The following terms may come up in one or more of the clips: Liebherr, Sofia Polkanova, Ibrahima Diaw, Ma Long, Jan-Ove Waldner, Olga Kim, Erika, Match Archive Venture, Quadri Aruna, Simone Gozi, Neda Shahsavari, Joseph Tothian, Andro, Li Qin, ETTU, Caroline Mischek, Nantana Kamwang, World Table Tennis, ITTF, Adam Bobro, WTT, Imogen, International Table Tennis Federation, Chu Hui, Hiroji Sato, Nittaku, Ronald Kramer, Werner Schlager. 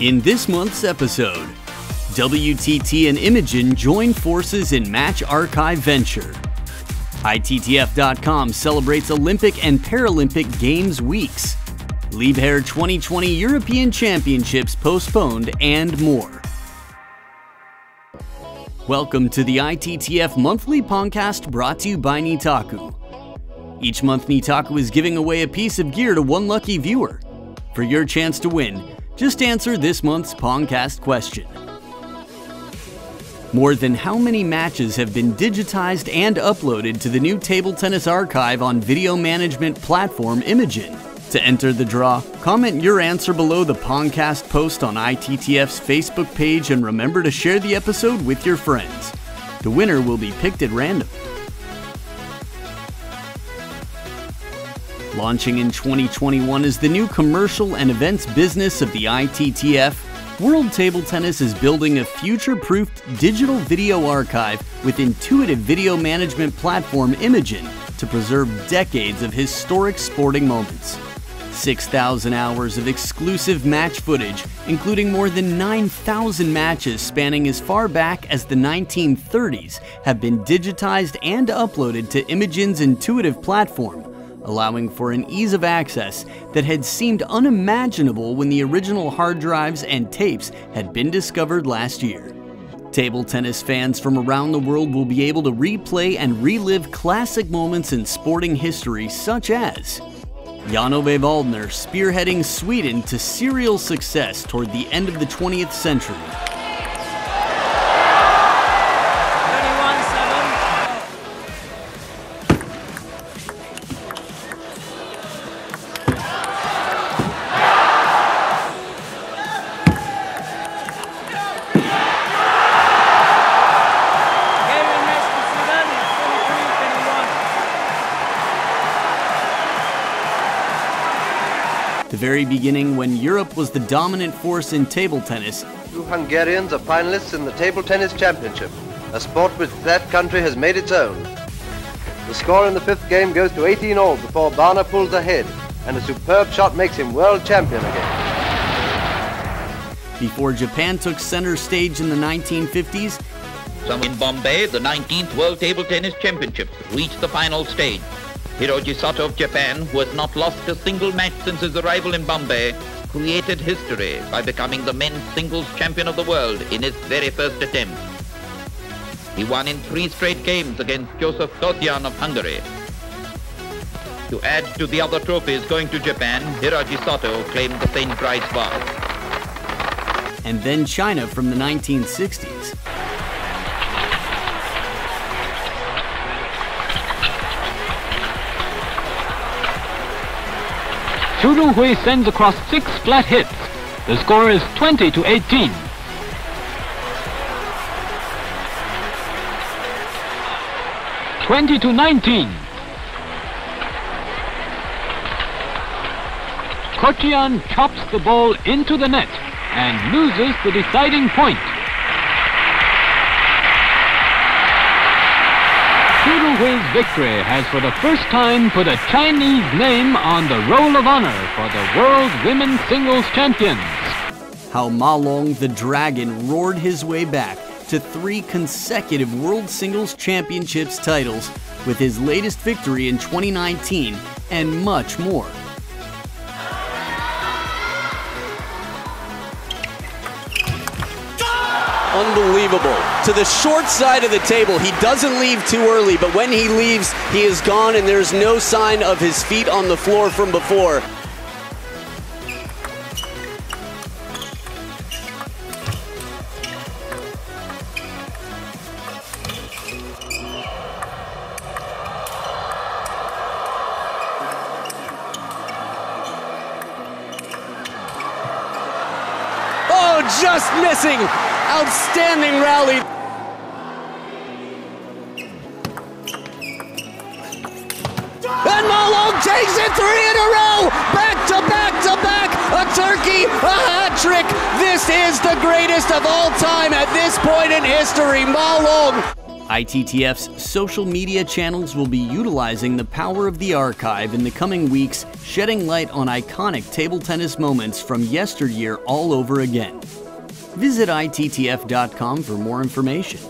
In this month's episode, WTT and Imogen join forces in Match Archive Venture. ITTF.com celebrates Olympic and Paralympic Games weeks. Liebherr 2020 European Championships postponed, and more. Welcome to the ITTF Monthly Podcast, brought to you by Nittaku. Each month, Nittaku is giving away a piece of gear to one lucky viewer. For your chance to win, just answer this month's Podcast question. More than how many matches have been digitized and uploaded to the new table tennis archive on video management platform Imogen? To enter the draw, comment your answer below the Podcast post on ITTF's Facebook page, and remember to share the episode with your friends. The winner will be picked at random. Launching in 2021 is the new commercial and events business of the ITTF. World Table Tennis is building a future-proofed digital video archive with intuitive video management platform Imogen to preserve decades of historic sporting moments. 6,000 hours of exclusive match footage, including more than 9,000 matches spanning as far back as the 1930s, have been digitized and uploaded to Imogen's intuitive platform, allowing for an ease of access that had seemed unimaginable when the original hard drives and tapes had been discovered last year. Table tennis fans from around the world will be able to replay and relive classic moments in sporting history, such as Jan-Ove Waldner spearheading Sweden to serial success toward the end of the 20th century. The very beginning, when Europe was the dominant force in table tennis. Two Hungarians are finalists in the Table Tennis Championship, a sport which that country has made its own. The score in the fifth game goes to 18 all before Barna pulls ahead, and a superb shot makes him world champion again. Before Japan took center stage in the 1950s. In Bombay, the 19th World Table Tennis Championship reached the final stage. Hiroji Sato of Japan, who has not lost a single match since his arrival in Bombay, created history by becoming the men's singles champion of the world in his very first attempt. He won in 3 straight games against Joseph Tothian of Hungary. To add to the other trophies going to Japan, Hiroji Sato claimed the St. Prize Prize. And then China from the 1960s. Chu Hui sends across 6 flat hits. The score is 20 to 18. Twenty to 19. Kochian chops the ball into the net and loses the deciding point. Churuhui's victory has for the first time put a Chinese name on the roll of honor for the World Women's Singles Champions. How Ma Long the Dragon roared his way back to 3 consecutive World Singles Championships titles with his latest victory in 2019, and much more. Unbelievable. To the short side of the table. He doesn't leave too early, but when he leaves, he is gone, and there's no sign of his feet on the floor from before. Oh, just missing. Outstanding rally. And Ma Long takes it 3 in a row. Back to back to back. A turkey, a hat trick. This is the greatest of all time at this point in history. Ma Long. ITTF's social media channels will be utilizing the power of the archive in the coming weeks, shedding light on iconic table tennis moments from yesteryear all over again. Visit ITTF.com for more information.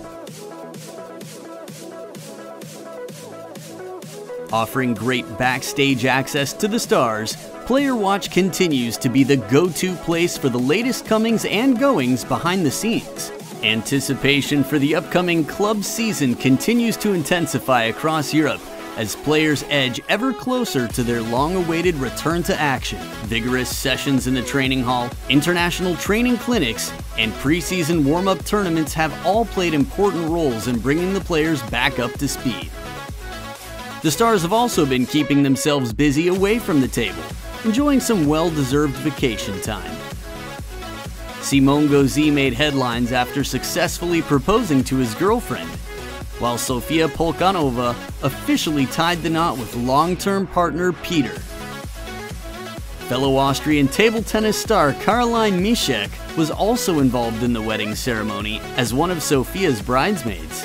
Offering great backstage access to the stars, Player Watch continues to be the go-to place for the latest comings and goings behind the scenes. Anticipation for the upcoming club season continues to intensify across Europe as players edge ever closer to their long-awaited return to action. Vigorous sessions in the training hall, international training clinics, and preseason warm-up tournaments have all played important roles in bringing the players back up to speed. The stars have also been keeping themselves busy away from the table, enjoying some well-deserved vacation time. Simone Gozi made headlines after successfully proposing to his girlfriend, while Sofia Polkanova officially tied the knot with long-term partner Peter. Fellow Austrian table tennis star Caroline Mischek was also involved in the wedding ceremony as one of Sofia's bridesmaids.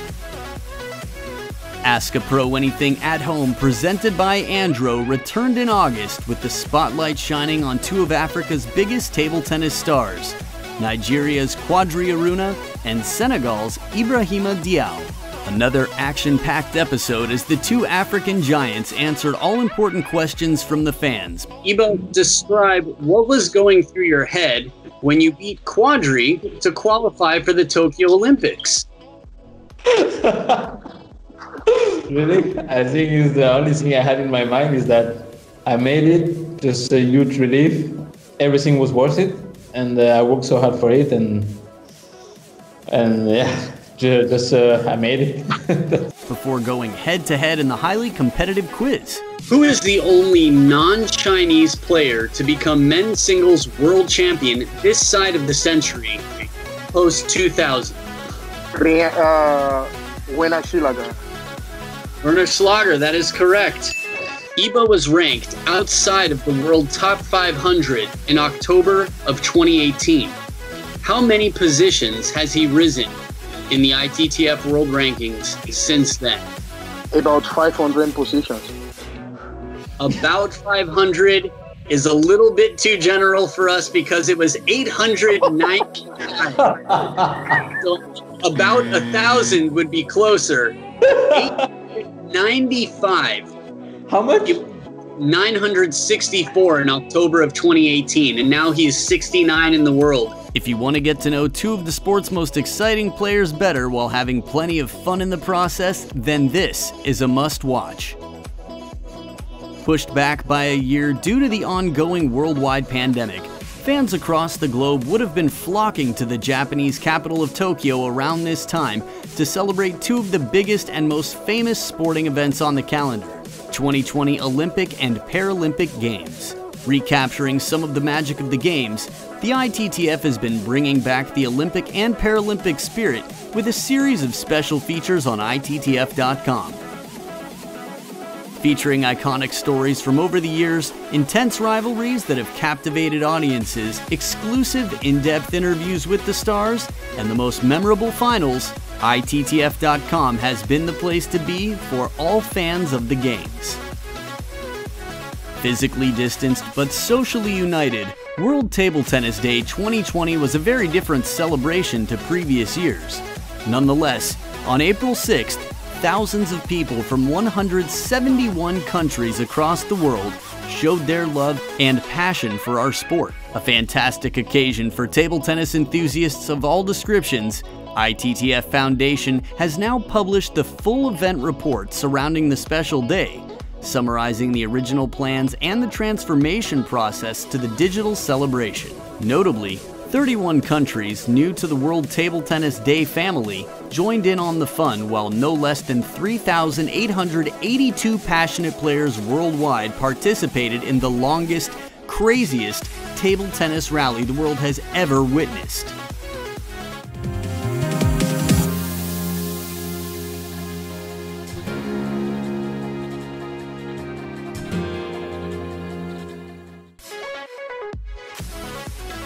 Ask a Pro Anything at Home, presented by Andro, returned in August with the spotlight shining on two of Africa's biggest table tennis stars, Nigeria's Quadri Aruna and Senegal's Ibrahima Diaw. Another action-packed episode as the two African giants answered all important questions from the fans. Iba, describe what was going through your head when you beat Quadri to qualify for the Tokyo Olympics. Really? I think it's the only thing I had in my mind is that I made it, just a huge relief. Everything was worth it. And I worked so hard for it, and yeah, just I made it. Before going head-to-head in the highly competitive quiz. Who is the only non-Chinese player to become men's singles world champion this side of the century, post-2000? Werner Schlager. Werner Schlager, that is correct. Iba was ranked outside of the world top 500 in October of 2018. How many positions has he risen in the ITTF world rankings since then? About 500 positions. About 500 is a little bit too general for us because it was 899. So about 1,000 would be closer. 895. How much? 964 in October of 2018, and now he is 69 in the world. If you want to get to know two of the sport's most exciting players better while having plenty of fun in the process, then this is a must-watch. Pushed back by a year due to the ongoing worldwide pandemic, fans across the globe would have been flocking to the Japanese capital of Tokyo around this time to celebrate two of the biggest and most famous sporting events on the calendar: 2020 Olympic and Paralympic Games. Recapturing some of the magic of the games, the ITTF has been bringing back the Olympic and Paralympic spirit with a series of special features on ITTF.com. Featuring iconic stories from over the years, intense rivalries that have captivated audiences, exclusive in-depth interviews with the stars, and the most memorable finals, ITTF.com has been the place to be for all fans of the games. Physically distanced but socially united, World Table Tennis Day 2020 was a very different celebration to previous years. Nonetheless, on April 6th, thousands of people from 171 countries across the world showed their love and passion for our sport. A fantastic occasion for table tennis enthusiasts of all descriptions. ITTF Foundation has now published the full event report surrounding the special day, summarizing the original plans and the transformation process to the digital celebration. Notably, 31 countries new to the World Table Tennis Day family joined in on the fun, while no less than 3,882 passionate players worldwide participated in the longest, craziest table tennis rally the world has ever witnessed.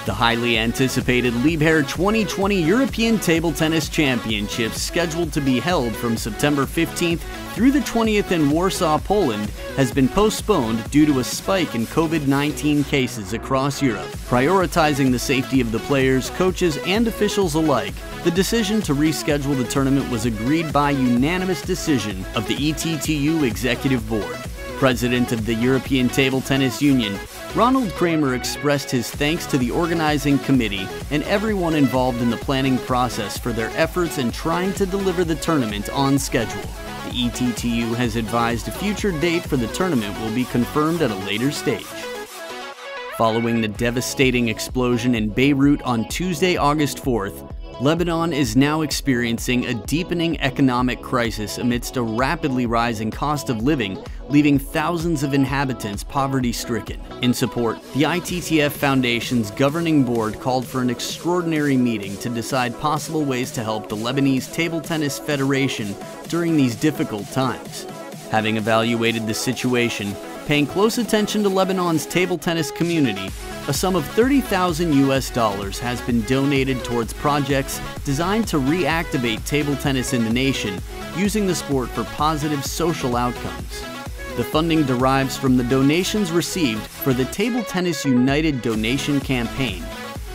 The highly anticipated Liebherr 2020 European Table Tennis Championships, scheduled to be held from September 15th through the 20th in Warsaw, Poland, has been postponed due to a spike in COVID-19 cases across Europe. Prioritizing the safety of the players, coaches, and officials alike, the decision to reschedule the tournament was agreed by unanimous decision of the ETTU Executive Board. President of the European Table Tennis Union, Ronald Kramer, expressed his thanks to the organizing committee and everyone involved in the planning process for their efforts in trying to deliver the tournament on schedule. The ETTU has advised a future date for the tournament will be confirmed at a later stage. Following the devastating explosion in Beirut on Tuesday, August 4th, Lebanon is now experiencing a deepening economic crisis amidst a rapidly rising cost of living, leaving thousands of inhabitants poverty-stricken. In support, the ITTF Foundation's governing board called for an extraordinary meeting to decide possible ways to help the Lebanese Table Tennis Federation during these difficult times. Having evaluated the situation, paying close attention to Lebanon's table tennis community, a sum of $30,000 has been donated towards projects designed to reactivate table tennis in the nation, using the sport for positive social outcomes. The funding derives from the donations received for the Table Tennis United donation campaign.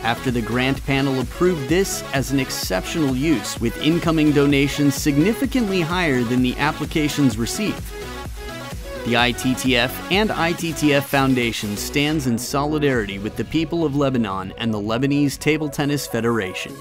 After the grant panel approved this as an exceptional use, with incoming donations significantly higher than the applications received. The ITTF and ITTF Foundation stands in solidarity with the people of Lebanon and the Lebanese Table Tennis Federation.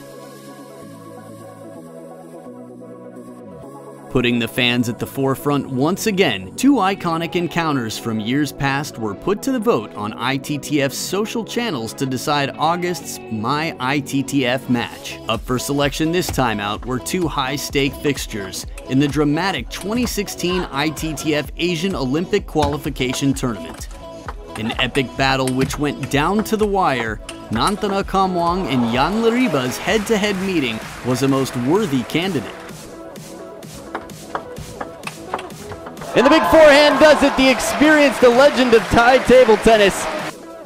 Putting the fans at the forefront once again, two iconic encounters from years past were put to the vote on ITTF's social channels to decide August's My ITTF match. Up for selection this time out were two high-stake fixtures in the dramatic 2016 ITTF Asian Olympic Qualification Tournament. An epic battle which went down to the wire, Nantana Kamwang and Jan Lariba's head-to-head meeting was a most worthy candidate. And the big forehand does it, the experienced, the legend of Thai table tennis.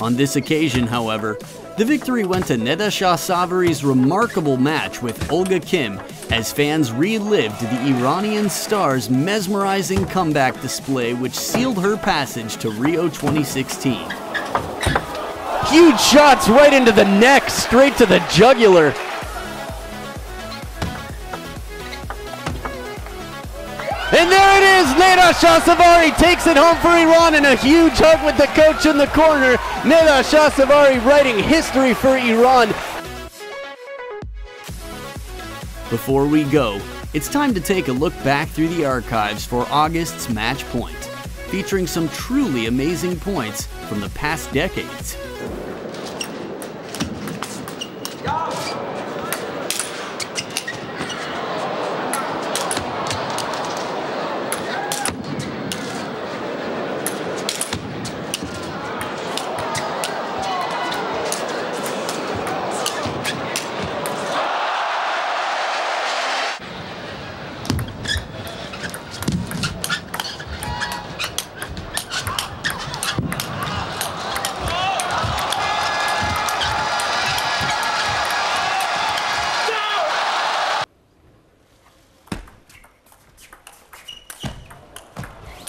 On this occasion, however, the victory went to Neda Shahsavari's remarkable match with Olga Kim, as fans relived the Iranian star's mesmerizing comeback display, which sealed her passage to Rio 2016. Huge shots right into the neck, straight to the jugular. And there it is, Neda Shahsavari takes it home for Iran, and a huge hug with the coach in the corner. Neda Shahsavari writing history for Iran. Before we go, it's time to take a look back through the archives for August's match point, featuring some truly amazing points from the past decades.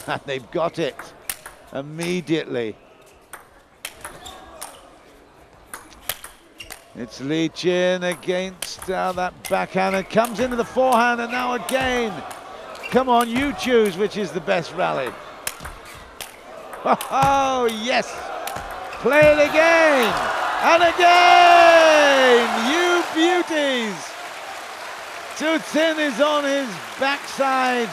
And they've got it immediately. It's Li Qin against that backhand, and comes into the forehand, and now again. Come on, you choose which is the best rally. Oh, yes. Play it again. And again, you beauties. Tothian is on his backside.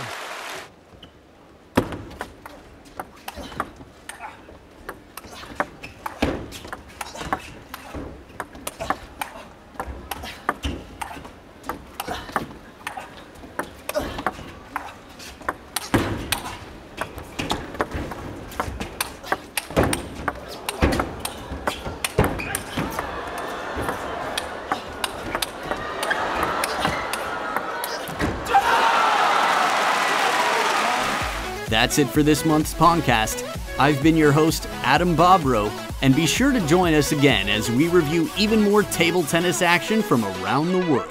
That's it for this month's podcast. I've been your host, Adam Bobro. and be sure to join us again as we review even more table tennis action from around the world.